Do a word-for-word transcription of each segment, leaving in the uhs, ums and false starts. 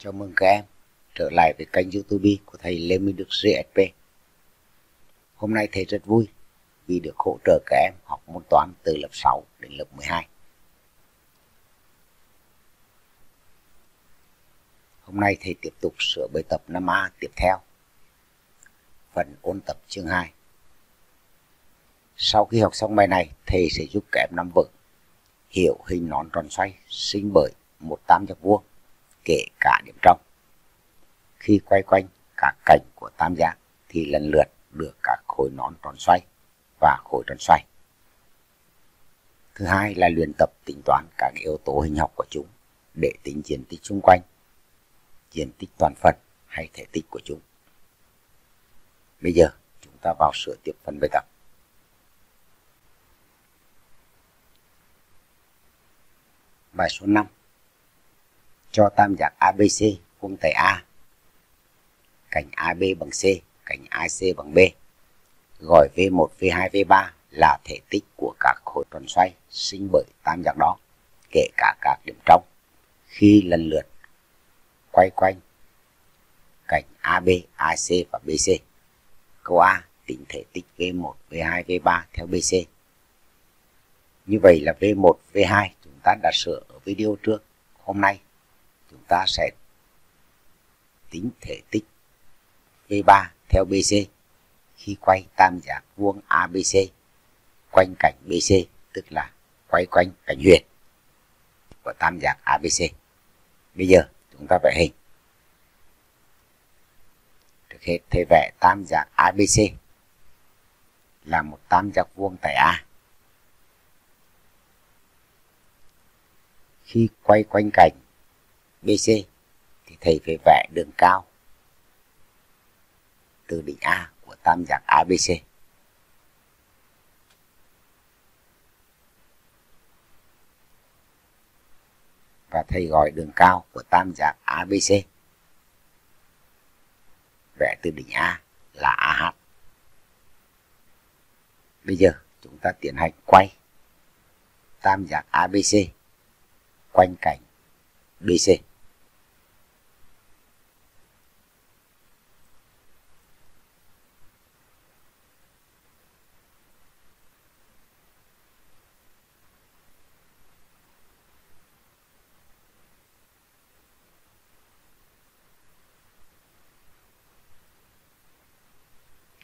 Chào mừng các em trở lại với kênh YouTube của thầy Lê Minh Đức giê ét pê. Hôm nay thầy rất vui vì được hỗ trợ các em học môn toán từ lớp sáu đến lớp mười hai. Hôm nay thầy tiếp tục sửa bài tập năm A tiếp theo, phần ôn tập chương hai. Sau khi học xong bài này, thầy sẽ giúp các em nắm vững hiểu hình nón tròn xoay sinh bởi một tam giác vuông, kể cả điểm trong. Khi quay quanh các cạnh của tam giác thì lần lượt đưa các khối nón tròn xoay và khối tròn xoay. Thứ hai là luyện tập tính toán các yếu tố hình học của chúng để tính diện tích xung quanh, diện tích toàn phần hay thể tích của chúng. Bây giờ chúng ta vào sửa tiếp phần bài tập. Bài số năm. Cho tam giác a bê xê vuông tại A, cạnh a bê bằng C, cạnh a xê bằng B, gọi vê một, vê hai, vê ba là thể tích của các khối tròn xoay sinh bởi tam giác đó, kể cả các điểm trong, khi lần lượt quay quanh cạnh a bê, a xê và bê xê. Câu A tính thể tích vê một, vê hai, vê ba theo bê xê. Như vậy là vê một, vê hai chúng ta đã sửa ở video trước. Hôm nay chúng ta sẽ tính thể tích vê ba theo bê xê khi quay tam giác vuông a bê xê quanh cạnh bê xê, tức là quay quanh cạnh huyền của tam giác a bê xê. Bây giờ chúng ta vẽ hình. Trước hết thầy vẽ tam giác a bê xê là một tam giác vuông tại A. Khi quay quanh cạnh bê xê thì thầy phải vẽ đường cao từ đỉnh A của tam giác a bê xê. Và thầy gọi đường cao của tam giác a bê xê vẽ từ đỉnh A là a hát. Bây giờ chúng ta tiến hành quay tam giác a bê xê quanh cạnh bê xê.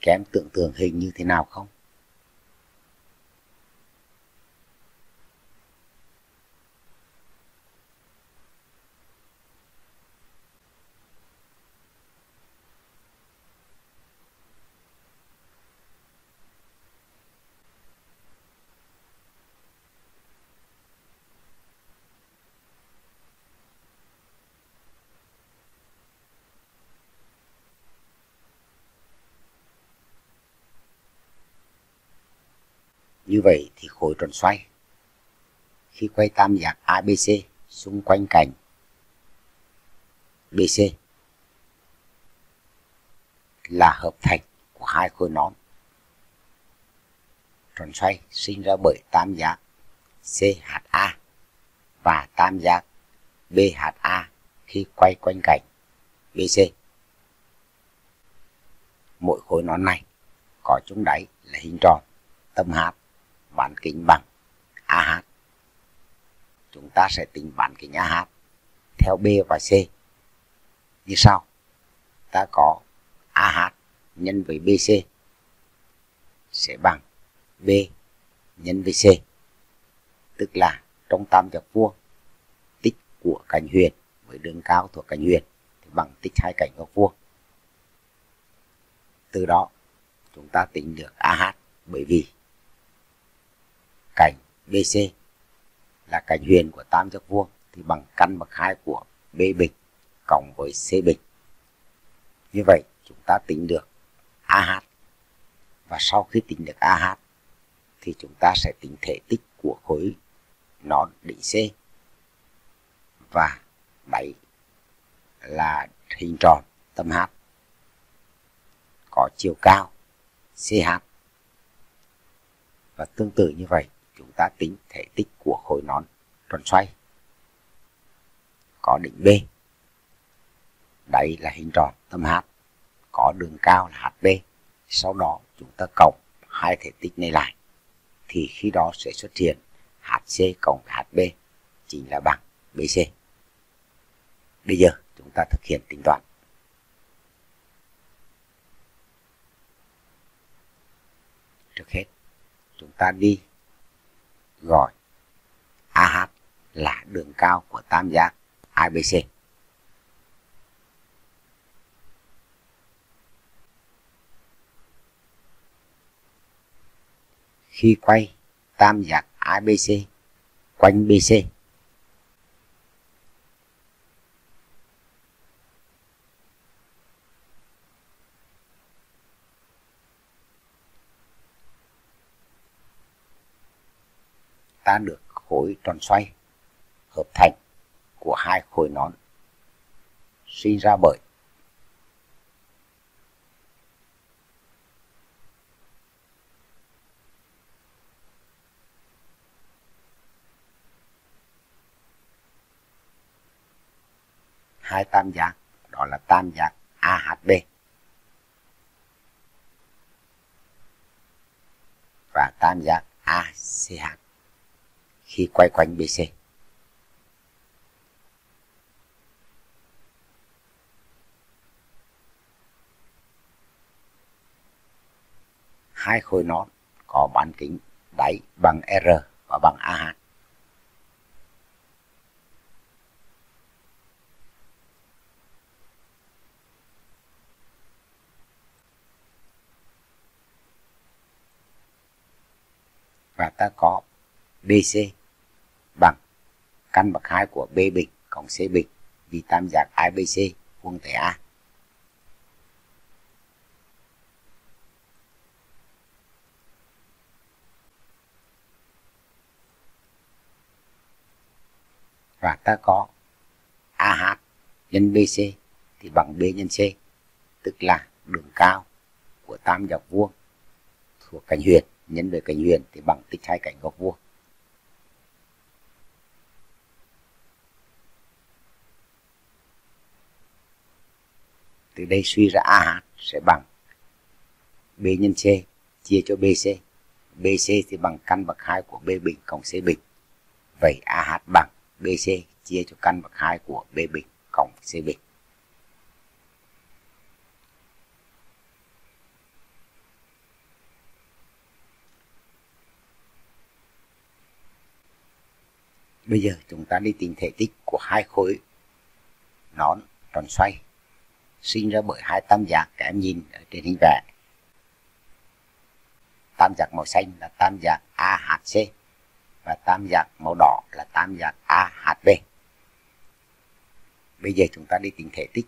Các em tưởng tượng hình như thế nào không? Như vậy thì khối tròn xoay khi quay tam giác a bê xê xung quanh cạnh bê xê là hợp thành của hai khối nón tròn xoay sinh ra bởi tam giác xê hát a và tam giác bê hát a khi quay quanh cạnh bê xê. Mỗi khối nón này có chung đáy là hình tròn, tâm H, bán kính bằng a hát. Chúng ta sẽ tính bán kính a hát theo B và C như sau. Ta có a hát nhân với bê xê sẽ bằng B nhân với C, tức là trong tam giác vuông tích của cạnh huyền với đường cao thuộc cạnh huyền thì bằng tích hai cạnh góc vuông. Từ đó chúng ta tính được a hát, bởi vì cạnh bê xê là cạnh huyền của tam giác vuông thì bằng căn bậc hai của B bình cộng với C bình. Như vậy chúng ta tính được a hát, và sau khi tính được a hát thì chúng ta sẽ tính thể tích của khối nón đỉnh C và đáy là hình tròn tâm H có chiều cao xê hát. Và tương tự như vậy chúng ta tính thể tích của khối nón tròn xoay có đỉnh B đáy là hình tròn tâm H, có đường cao là hát bê. Sau đó chúng ta cộng hai thể tích này lại, thì khi đó sẽ xuất hiện hát xê cộng hát bê chính là bằng bê xê. Bây giờ chúng ta thực hiện tính toán. Trước hết, chúng ta đi gọi a hát là đường cao của tam giác a bê xê. Khi quay tam giác a bê xê quanh bê xê, ta được khối tròn xoay hợp thành của hai khối nón sinh ra bởi hai tam giác, đó là tam giác a hát bê và tam giác a xê hát khi quay quanh bê xê. Hai khối nón có bán kính đáy bằng R và bằng a hát. Và ta có bê xê bằng căn bậc hai của B bình cộng C bình, vì tam giác a bê xê vuông tại A. Và ta có a hát nhân bê xê thì bằng B nhân C, tức là đường cao của tam giác vuông thuộc cạnh huyền nhân với cạnh huyền thì bằng tích hai cạnh góc vuông. Từ đây suy ra a hát sẽ bằng B nhân C chia cho bê xê. bê xê thì bằng căn bậc hai của B bình cộng C bình. Vậy a hát bằng bê xê chia cho căn bậc hai của B bình cộng C bình. Bây giờ chúng ta đi tính thể tích của hai khối nón tròn xoay sinh ra bởi hai tam giác các em nhìn ở trên hình vẽ. Tam giác màu xanh là tam giác a hát xê và tam giác màu đỏ là tam giác a hát bê. Bây giờ chúng ta đi tính thể tích.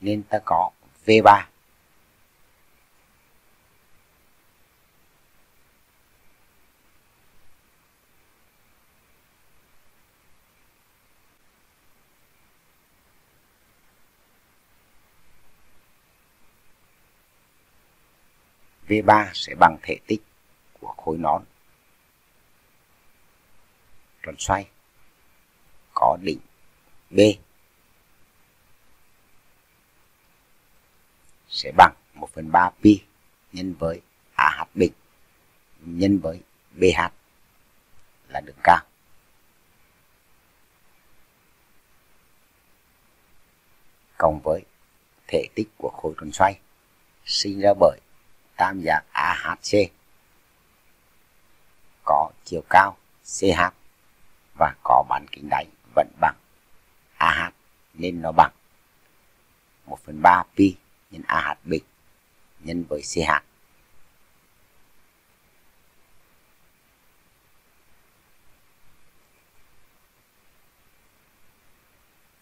Nên ta có vê ba vê ba sẽ bằng thể tích của khối nón tròn xoay có đỉnh B sẽ bằng một phần ba pi nhân với a hát bình nhân với bê hát là đường cao. Cộng với thể tích của khối tròn xoay sinh ra bởi tam giác a hát xê có chiều cao xê hát và có bán kính đáy vẫn bằng a hát, nên nó bằng một phần ba pi nhân a hát bình nhân với xê hát.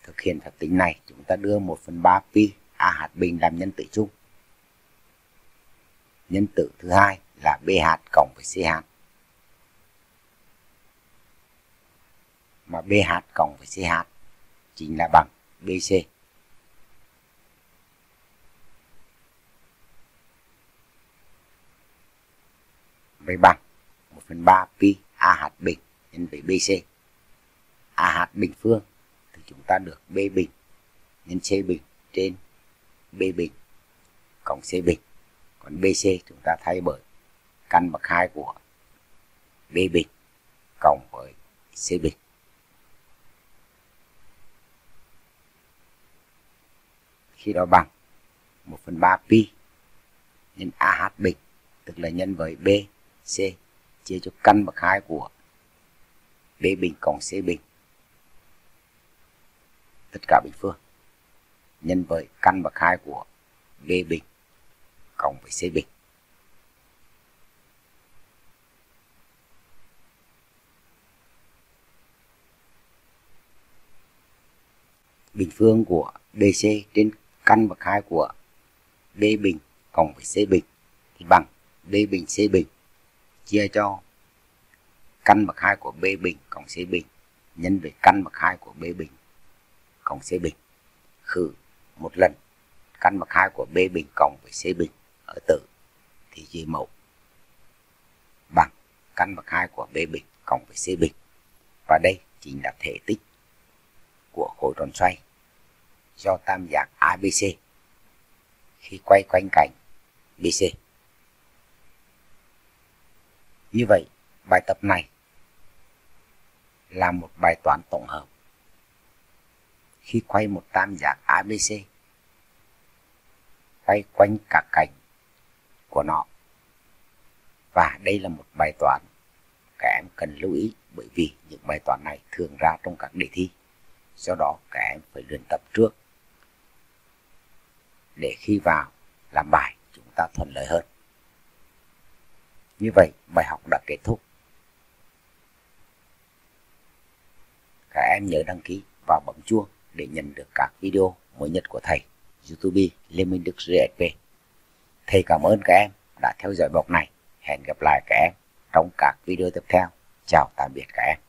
Thực hiện phép tính này, chúng ta đưa một phần ba pi a hát bình làm nhân tử chung. Nhân tử thứ hai là bê hát cộng với xê hát. Mà bê hát cộng với xê hát chính là bằng bê xê. Vậy bằng một phần ba pi a hát bình nhân với bê xê. a hạt bình phương thì chúng ta được b bình nhân c bình trên b bình cộng c bình. Còn bê xê chúng ta thay bởi căn bậc hai của b bình cộng với c bình. Khi đó bằng một phần ba pi nhân a hát bình, tức là nhân với bê xê chia cho căn bậc hai của b bình cộng c bình tất cả bình phương nhân với căn bậc hai của b bình cộng với c bình. Bình phương của bê xê trên căn bậc hai của b bình cộng với c bình thì bằng b bình c bình chia cho căn bậc hai của b bình cộng c bình nhân với căn bậc hai của b bình cộng c bình khử một lần căn bậc hai của b bình cộng với c bình ở tử thì chia mẫu bằng căn bậc hai của b bình cộng với c bình. Và đây chính là thể tích của khối tròn xoay do tam giác a bê xê khi quay quanh cạnh bê xê. Như vậy, bài tập này là một bài toán tổng hợp khi quay một tam giác a bê xê quay quanh các cạnh của nó. Và đây là một bài toán các em cần lưu ý, bởi vì những bài toán này thường ra trong các đề thi. Do đó các em phải luyện tập trước để khi vào làm bài chúng ta thuận lợi hơn. Như vậy bài học đã kết thúc. Các em nhớ đăng ký và bấm chuông để nhận được các video mới nhất của thầy YouTube Lê Minh Đức giê ét pê. Thầy cảm ơn các em đã theo dõi bài học này. Hẹn gặp lại các em trong các video tiếp theo. Chào tạm biệt các em.